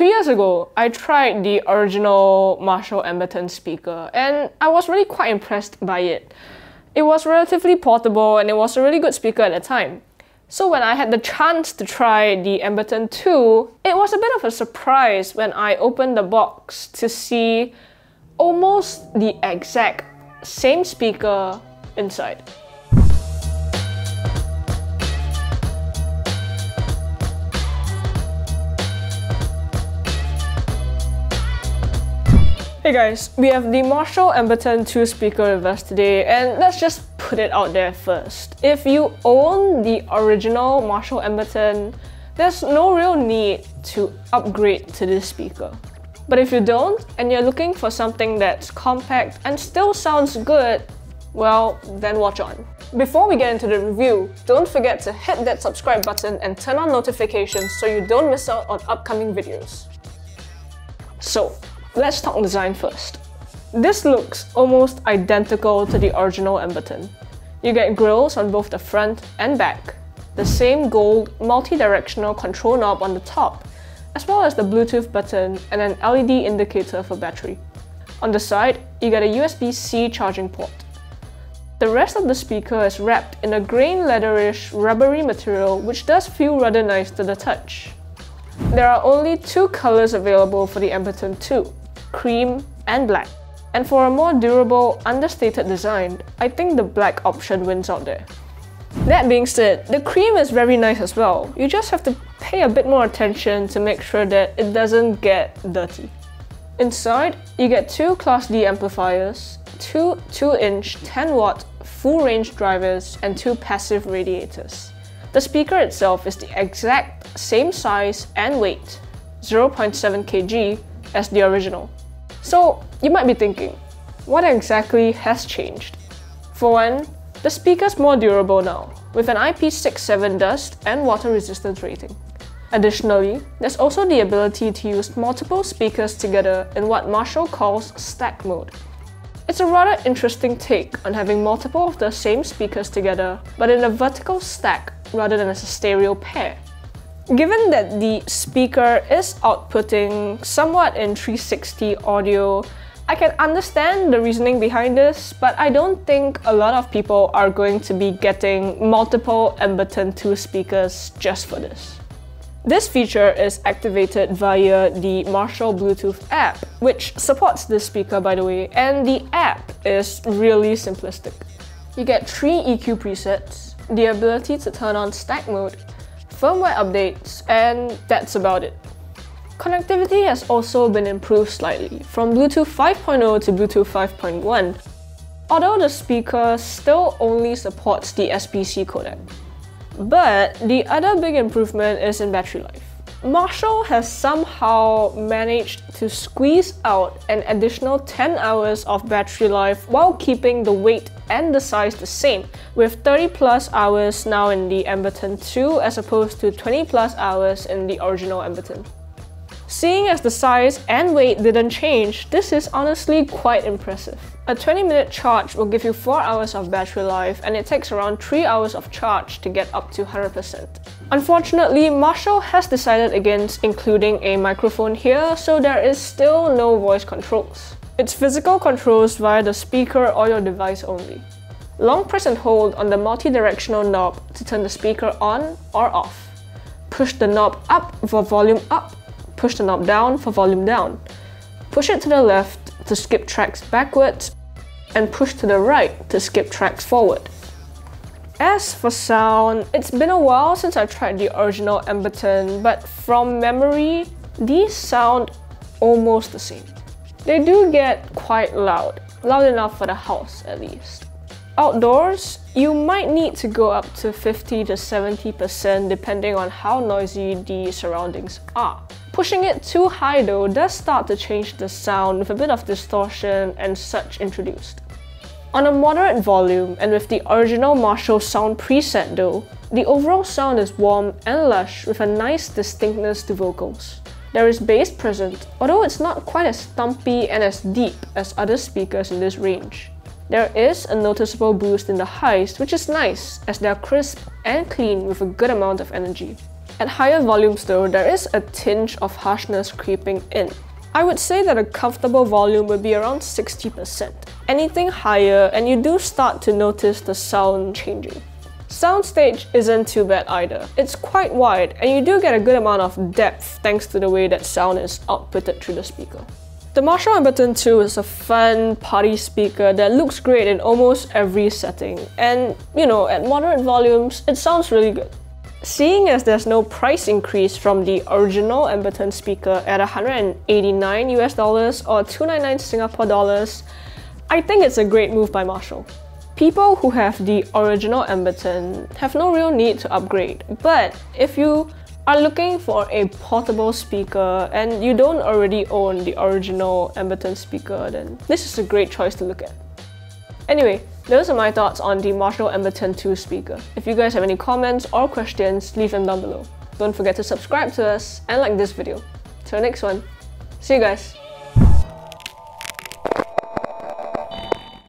2 years ago, I tried the original Marshall Emberton speaker and I was really quite impressed by it. It was relatively portable and it was a really good speaker at the time. So when I had the chance to try the Emberton II, it was a bit of a surprise when I opened the box to see almost the exact same speaker inside. Hey guys, we have the Marshall Emberton II speaker with us today, and let's just put it out there first. If you own the original Marshall Emberton, there's no real need to upgrade to this speaker. But if you don't, and you're looking for something that's compact and still sounds good, well, then watch on. Before we get into the review, don't forget to hit that subscribe button and turn on notifications so you don't miss out on upcoming videos. So, let's talk design first. This looks almost identical to the original Emberton. You get grills on both the front and back, the same gold multi-directional control knob on the top, as well as the Bluetooth button and an LED indicator for battery. On the side, you get a USB-C charging port. The rest of the speaker is wrapped in a grain leatherish rubbery material which does feel rather nice to the touch. There are only two colors available for the Emberton II, cream and black. And for a more durable, understated design, I think the black option wins out there. That being said, the cream is very nice as well. You just have to pay a bit more attention to make sure that it doesn't get dirty. Inside, you get two Class D amplifiers, two 2-inch 10-watt full-range drivers, and two passive radiators. The speaker itself is the exact same size and weight, 0.7 kg, as the original. So you might be thinking, what exactly has changed? For one, the speaker's more durable now, with an IP67 dust and water resistance rating. Additionally, there's also the ability to use multiple speakers together in what Marshall calls stack mode. It's a rather interesting take on having multiple of the same speakers together, but in a vertical stack rather than as a stereo pair. Given that the speaker is outputting somewhat in 360 audio, I can understand the reasoning behind this, but I don't think a lot of people are going to be getting multiple Emberton II speakers just for this. This feature is activated via the Marshall Bluetooth app, which supports this speaker by the way, and the app is really simplistic. You get 3 EQ presets, the ability to turn on stack mode, firmware updates, and that's about it. Connectivity has also been improved slightly, from Bluetooth 5.0 to Bluetooth 5.1, although the speaker still only supports the SBC codec. But the other big improvement is in battery life. Marshall has somehow managed to squeeze out an additional 10 hours of battery life while keeping the weight and the size the same, with 30 plus hours now in the Emberton II as opposed to 20 plus hours in the original Emberton. Seeing as the size and weight didn't change, this is honestly quite impressive. A 20-minute charge will give you 4 hours of battery life, and it takes around 3 hours of charge to get up to 100%. Unfortunately, Marshall has decided against including a microphone here, so there is still no voice controls. It's physical controls via the speaker or your device only. Long press and hold on the multi-directional knob to turn the speaker on or off. Push the knob up for volume up. Push the knob down for volume down. Push it to the left to skip tracks backwards, and push to the right to skip tracks forward. As for sound, it's been a while since I tried the original Emberton, but from memory, these sound almost the same. They do get quite loud, loud enough for the house at least. Outdoors, you might need to go up to 50 to 70% depending on how noisy the surroundings are. Pushing it too high though does start to change the sound with a bit of distortion and such introduced. On a moderate volume and with the original Marshall sound preset though, the overall sound is warm and lush with a nice distinctness to vocals. There is bass present, although it's not quite as thumpy and as deep as other speakers in this range. There is a noticeable boost in the highs, which is nice as they are crisp and clean with a good amount of energy. At higher volumes though, there is a tinge of harshness creeping in. I would say that a comfortable volume would be around 60%. Anything higher and you do start to notice the sound changing. Soundstage isn't too bad either. It's quite wide and you do get a good amount of depth thanks to the way that sound is outputted through the speaker. The Marshall Emberton II is a fun party speaker that looks great in almost every setting and, you know, at moderate volumes, it sounds really good. Seeing as there's no price increase from the original Emberton speaker at $189 US or 299 Singapore dollars, I think it's a great move by Marshall. People who have the original Emberton have no real need to upgrade, but if you are looking for a portable speaker and you don't already own the original Emberton speaker, then this is a great choice to look at. Anyway, those are my thoughts on the Marshall Emberton II speaker. If you guys have any comments or questions, leave them down below. Don't forget to subscribe to us and like this video. Till next one, see you guys!